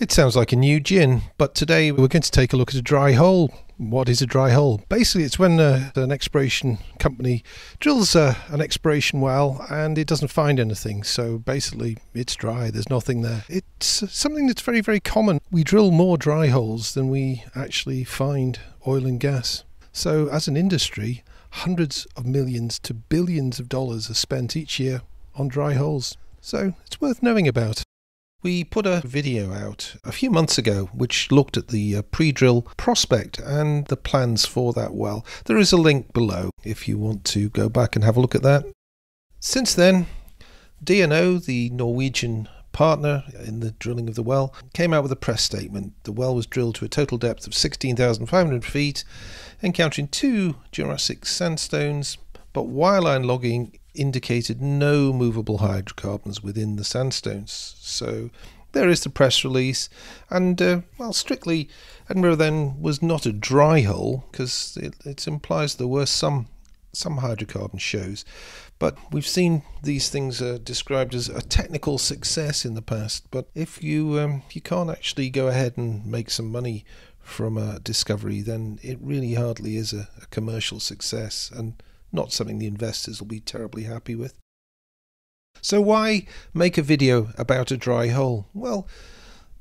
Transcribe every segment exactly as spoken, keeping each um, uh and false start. It sounds like a new gin, but today we're going to take a look at a dry hole. What is a dry hole? Basically, it's when uh, an exploration company drills uh, an exploration well and it doesn't find anything. So basically, it's dry. There's nothing there. It's something that's very, very common. We drill more dry holes than we actually find oil and gas. So as an industry, hundreds of millions to billions of dollars are spent each year on dry holes. So it's worth knowing about. We put a video out a few months ago which looked at the uh, pre-drill prospect and the plans for that well. There is a link below if you want to go back and have a look at that. Since then, D N O, the Norwegian partner in the drilling of the well, came out with a press statement. The well was drilled to a total depth of sixteen thousand five hundred feet, encountering two Jurassic sandstones, but wireline logging indicated no movable hydrocarbons within the sandstones. So there is the press release, and uh, well, strictly Edinburgh then was not a dry hole because it, it implies there were some some hydrocarbon shows, but we've seen these things uh, described as a technical success in the past. But if you um, if you can't actually go ahead and make some money from a discovery, then it really hardly is a, a commercial success, and not something the investors will be terribly happy with. So why make a video about a dry hole? Well,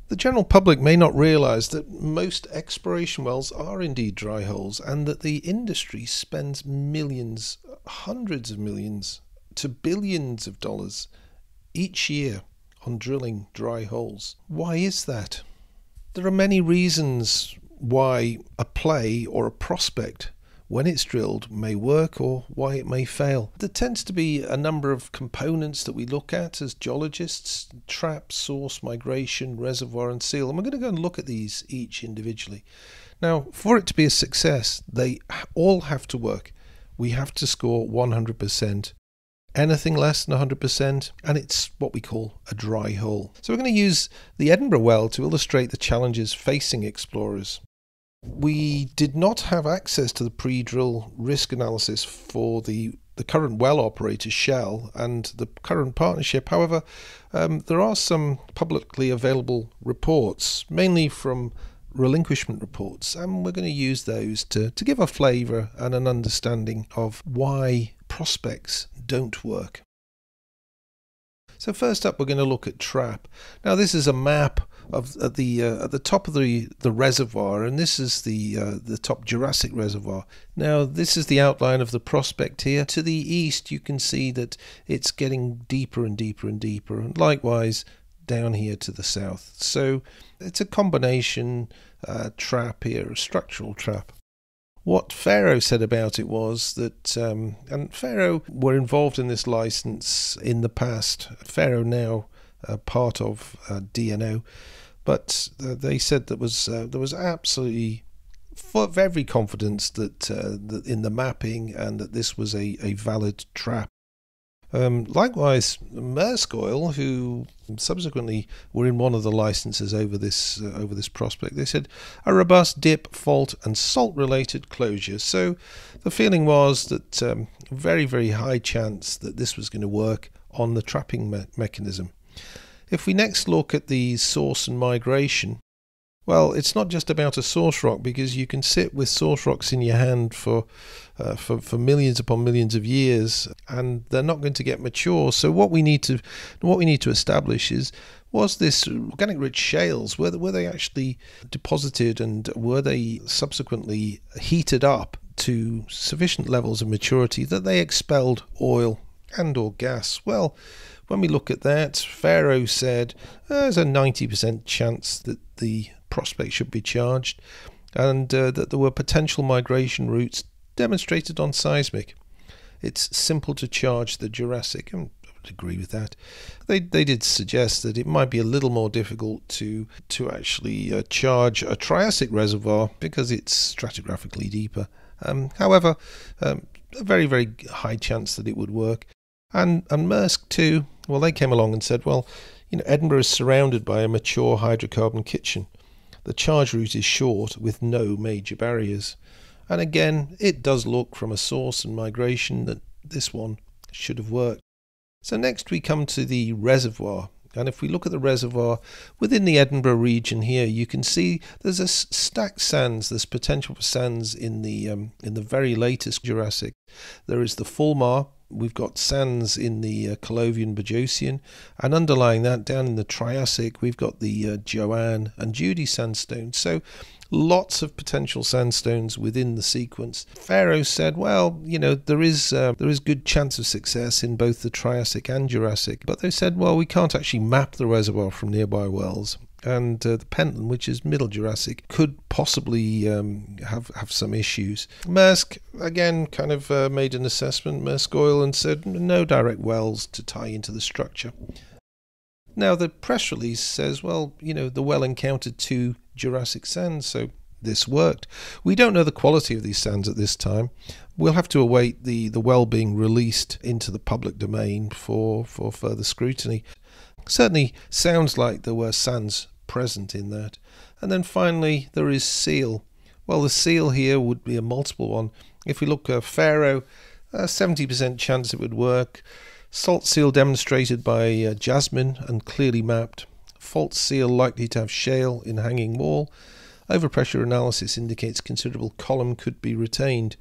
the general public may not realise that most exploration wells are indeed dry holes, and that the industry spends millions, hundreds of millions to billions of dollars each year on drilling dry holes. Why is that? There are many reasons why a play or a prospect, when it's drilled, may work or why it may fail. There tends to be a number of components that we look at as geologists: trap, source, migration, reservoir and seal. And we're going to go and look at these each individually. Now, for it to be a success, they all have to work. We have to score one hundred percent. Anything less than one hundred percent, and it's what we call a dry hole. So we're going to use the Edinburgh well to illustrate the challenges facing explorers. We did not have access to the pre-drill risk analysis for the, the current well operator, Shell, and the current partnership. However, um, there are some publicly available reports, mainly from relinquishment reports, and we're going to use those to, to give a flavour and an understanding of why prospects don't work. So first up, we're going to look at trap. Now, this is a map of at the uh, at the top of the the reservoir, and this is the uh, the top Jurassic reservoir. Now, this is the outline of the prospect here. To the east, you can see that it's getting deeper and deeper and deeper, and likewise down here to the south. So it's a combination uh, trap here, a structural trap. What Faroe said about it was that, um, and Faroe were involved in this license in the past. Faroe now uh, part of uh, D N O, but uh, they said that was uh, there was absolutely full of every confidence that, uh, that in the mapping, and that this was a, a valid trap. Um, likewise, Maersk Oil, who subsequently were in one of the licenses over this uh, over this prospect, they said a robust dip, fault, and salt-related closure. So the feeling was that um, very, very high chance that this was going to work on the trapping me mechanism. If we next look at the source and migration, well, it's not just about a source rock, because you can sit with source rocks in your hand for, uh, for for millions upon millions of years, and they're not going to get mature. So what we need to what we need to establish is, was this organic-rich shales, were were they actually deposited, and were they subsequently heated up to sufficient levels of maturity that they expelled oil and or gas? Well, when we look at that, Faroe said uh, there's a ninety percent chance that the prospect should be charged, and uh, that there were potential migration routes demonstrated on seismic. It's simple to charge the Jurassic, and I would agree with that. They, they did suggest that it might be a little more difficult to, to actually uh, charge a Triassic reservoir because it's stratigraphically deeper. Um, however, um, a very, very high chance that it would work. And, and Maersk too, well, they came along and said, well, you know, Edinburgh is surrounded by a mature hydrocarbon kitchen. The charge route is short with no major barriers. And again, it does look from a source and migration that this one should have worked. So next we come to the reservoir. And if we look at the reservoir within the Edinburgh region here, you can see there's a stacked sands. There's potential for sands in the um, in the very latest Jurassic. There is the Fulmar. We've got sands in the uh, Colovian, Bajosian, and underlying that, down in the Triassic, we've got the uh, Joanne and Judy sandstone. So lots of potential sandstones within the sequence. Faroe said, well, you know, there is uh, there is good chance of success in both the Triassic and Jurassic, but they said, well, we can't actually map the reservoir from nearby wells. And uh, the Pentland, which is middle Jurassic, could possibly um, have, have some issues. Maersk, again, kind of uh, made an assessment, Maersk Oil, and said no direct wells to tie into the structure. Now, the press release says, well, you know, the well encountered two Jurassic sands, so this worked. We don't know the quality of these sands at this time. We'll have to await the, the well being released into the public domain for, for further scrutiny. Certainly sounds like there were sands present in that. And then finally, there is seal. Well, the seal here would be a multiple one. If we look at Faroe, a seventy percent chance it would work. Salt seal demonstrated by uh, Jasmine and clearly mapped. Fault seal likely to have shale in hanging wall. Overpressure analysis indicates considerable column could be retained.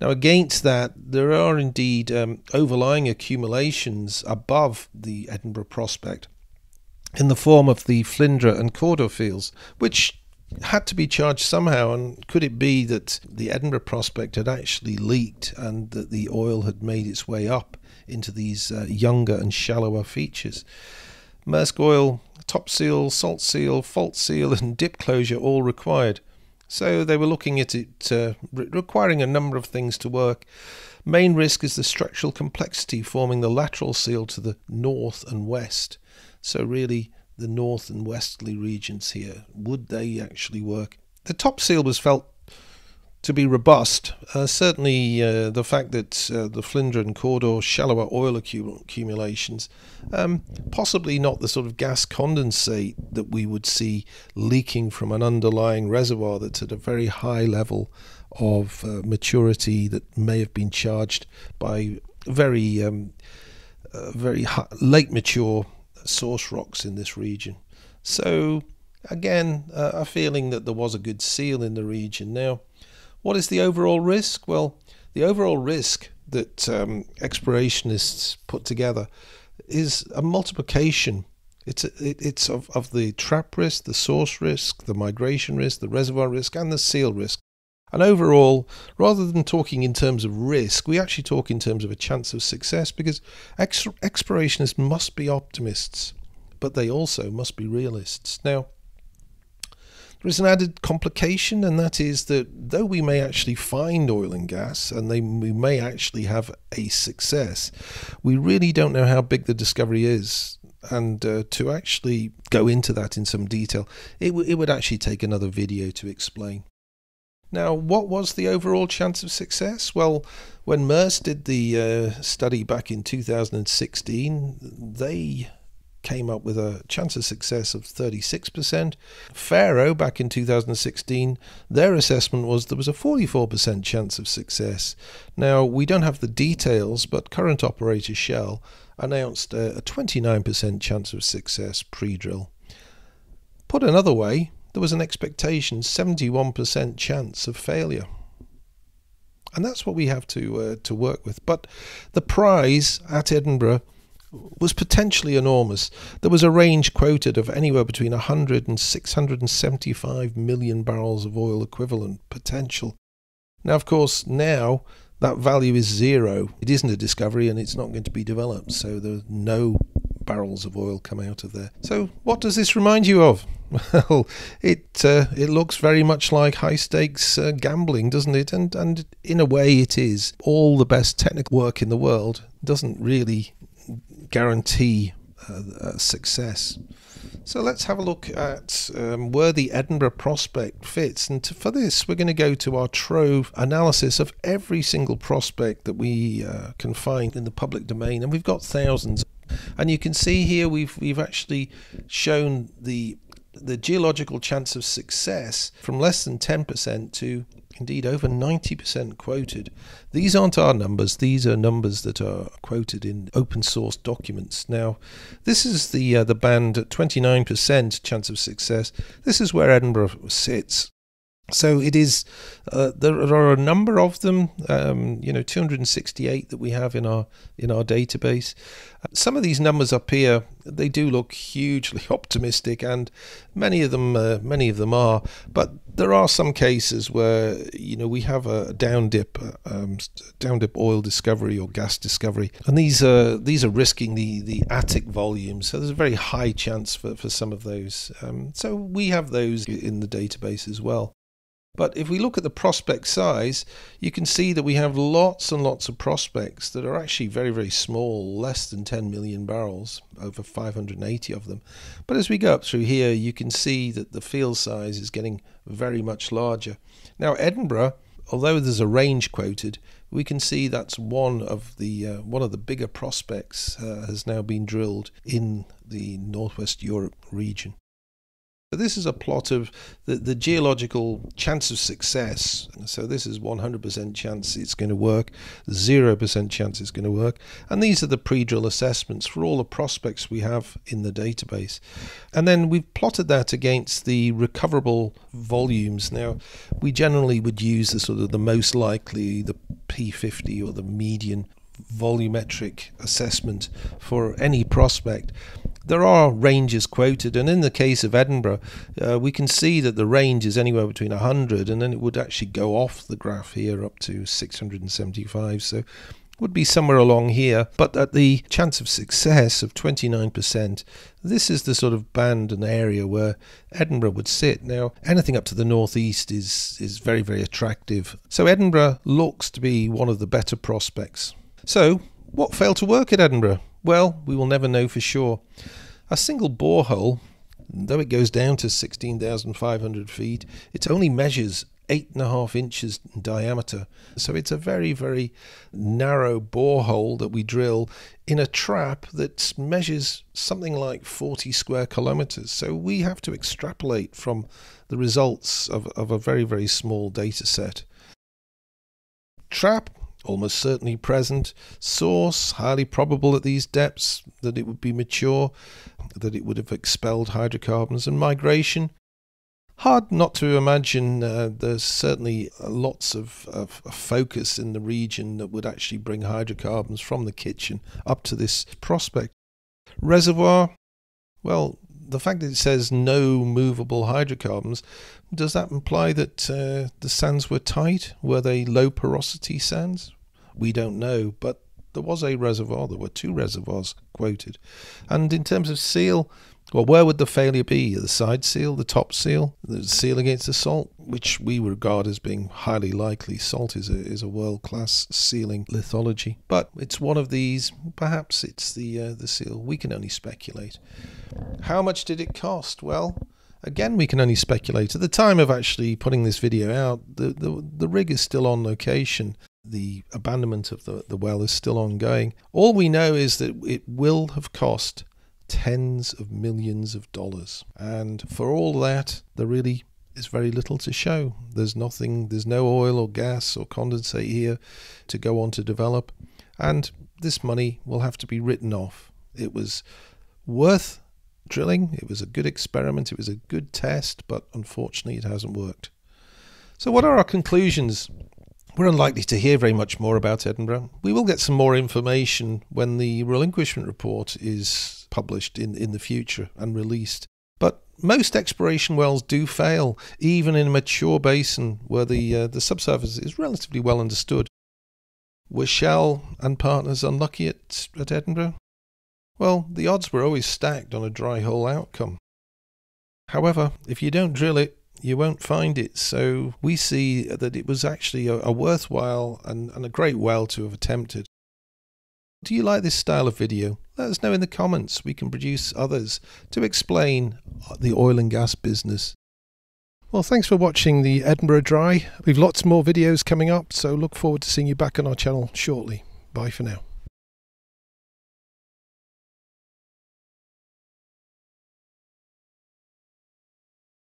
Now, against that, there are indeed um, overlying accumulations above the Edinburgh prospect in the form of the Flyndre and Cawdor fields, which had to be charged somehow. And could it be that the Edinburgh prospect had actually leaked and that the oil had made its way up into these uh, younger and shallower features? Maersk Oil, top seal, salt seal, fault seal and dip closure all required. So they were looking at it, uh, re requiring a number of things to work. Main risk is the structural complexity forming the lateral seal to the north and west. So really the north and westerly regions here, would they actually work? The top seal was felt to be robust. Uh, certainly uh, the fact that uh, the Flyndre and Cawdor shallower oil accumulations, um, possibly not the sort of gas condensate that we would see leaking from an underlying reservoir that's at a very high level of uh, maturity that may have been charged by very, um, uh, very high, late mature source rocks in this region. So again, uh, a feeling that there was a good seal in the region. Now, what is the overall risk? Well, the overall risk that um, explorationists put together is a multiplication. It's, a, it, it's of, of the trap risk, the source risk, the migration risk, the reservoir risk, and the seal risk. And overall, rather than talking in terms of risk, we actually talk in terms of a chance of success, because ex explorationists must be optimists, but they also must be realists. Now, there is an added complication, and that is that though we may actually find oil and gas and they, we may actually have a success, we really don't know how big the discovery is. And uh, to actually go into that in some detail, it, it would actually take another video to explain. Now, what was the overall chance of success? Well, when Maersk did the uh, study back in two thousand sixteen, they came up with a chance of success of thirty-six percent. Faroe, back in two thousand sixteen, their assessment was there was a forty-four percent chance of success. Now, we don't have the details, but current operator Shell announced a twenty-nine percent chance of success pre-drill. Put another way, there was an expectation seventy-one percent chance of failure. And that's what we have to, uh, to work with. But the prize at Edinburgh was potentially enormous. There was a range quoted of anywhere between one hundred and six hundred seventy-five million barrels of oil equivalent potential. Now, of course, now that value is zero. It isn't a discovery and it's not going to be developed, so there's no barrels of oil come out of there. So what does this remind you of? Well, it uh, it looks very much like high stakes uh, gambling, doesn't it? And and in a way it is. All the best technical work in the world doesn't really guarantee uh, uh, success. So let's have a look at um, where the Edinburgh prospect fits, and to, for this we're going to go to our trove analysis of every single prospect that we uh, can find in the public domain, and we've got thousands. And you can see here we've we've actually shown the the geological chance of success from less than ten percent to Indeed, over ninety percent quoted. These aren't our numbers. These are numbers that are quoted in open source documents. Now, this is the, uh, the band at twenty-nine percent chance of success. This is where Edinburgh sits. So it is, uh, there are a number of them, um, you know, two hundred sixty-eight that we have in our in our database. Some of these numbers up here, they do look hugely optimistic, and many of them, uh, many of them are. But there are some cases where, you know, we have a down dip, um, down dip oil discovery or gas discovery, and these are these are risking the the attic volume. So there's a very high chance for for some of those. Um, so we have those in the database as well. But if we look at the prospect size, you can see that we have lots and lots of prospects that are actually very, very small, less than ten million barrels, over five hundred eighty of them. But as we go up through here, you can see that the field size is getting very much larger. Now, Edinburgh, although there's a range quoted, we can see that's one of the uh, one of the bigger prospects uh, has now been drilled in the Northwest Europe region. So this is a plot of the, the geological chance of success. So this is one hundred percent chance it's going to work, zero percent chance it's going to work. And these are the pre-drill assessments for all the prospects we have in the database. And then we've plotted that against the recoverable volumes. Now, we generally would use the sort of the most likely, the P fifty or the median volumetric assessment for any prospect. There are ranges quoted, and in the case of Edinburgh, uh, we can see that the range is anywhere between one hundred, and then it would actually go off the graph here up to six hundred seventy-five, so it would be somewhere along here. But at the chance of success of twenty-nine percent, this is the sort of band and area where Edinburgh would sit. Now, anything up to the northeast is, is very, very attractive. So Edinburgh looks to be one of the better prospects. So, what failed to work at Edinburgh? Well, we will never know for sure. A single borehole, though it goes down to sixteen thousand five hundred feet, it only measures eight and a half inches in diameter. So it's a very, very narrow borehole that we drill in a trap that measures something like forty square kilometers. So we have to extrapolate from the results of, of a very, very small data set. Trap. Almost certainly present. Source, highly probable at these depths that it would be mature, that it would have expelled hydrocarbons. And migration, hard not to imagine. Uh, there's certainly lots of, of, of focus in the region that would actually bring hydrocarbons from the kitchen up to this prospect. Reservoir, well, the fact that it says no movable hydrocarbons, does that imply that uh, the sands were tight? Were they low porosity sands? We don't know, but there was a reservoir. There were two reservoirs quoted. And in terms of seal, well, where would the failure be? The side seal, the top seal, the seal against the salt, which we regard as being highly likely. Salt is a, is a world-class sealing lithology. But it's one of these. Perhaps it's the, uh, the seal. We can only speculate. How much did it cost? Well, again, we can only speculate. At the time of actually putting this video out, the, the, the rig is still on location. The abandonment of the, the well is still ongoing. All we know is that it will have cost tens of millions of dollars. And for all that, there really is very little to show. There's nothing, there's no oil or gas or condensate here to go on to develop. And this money will have to be written off. It was worth drilling. It was a good experiment. It was a good test, but unfortunately it hasn't worked. So what are our conclusions? We're unlikely to hear very much more about Edinburgh. We will get some more information when the relinquishment report is published in, in the future and released. But most exploration wells do fail, even in a mature basin where the, uh, the subsurface is relatively well understood. Were Shell and partners unlucky at, at Edinburgh? Well, the odds were always stacked on a dry hole outcome. However, if you don't drill it, you won't find it. So we see that it was actually a, a worthwhile and, and a great well to have attempted. Do you like this style of video? Let us know in the comments. We can produce others to explain the oil and gas business. Well, thanks for watching the Edinburgh Dry. We've lots more videos coming up, so look forward to seeing you back on our channel shortly. Bye for now.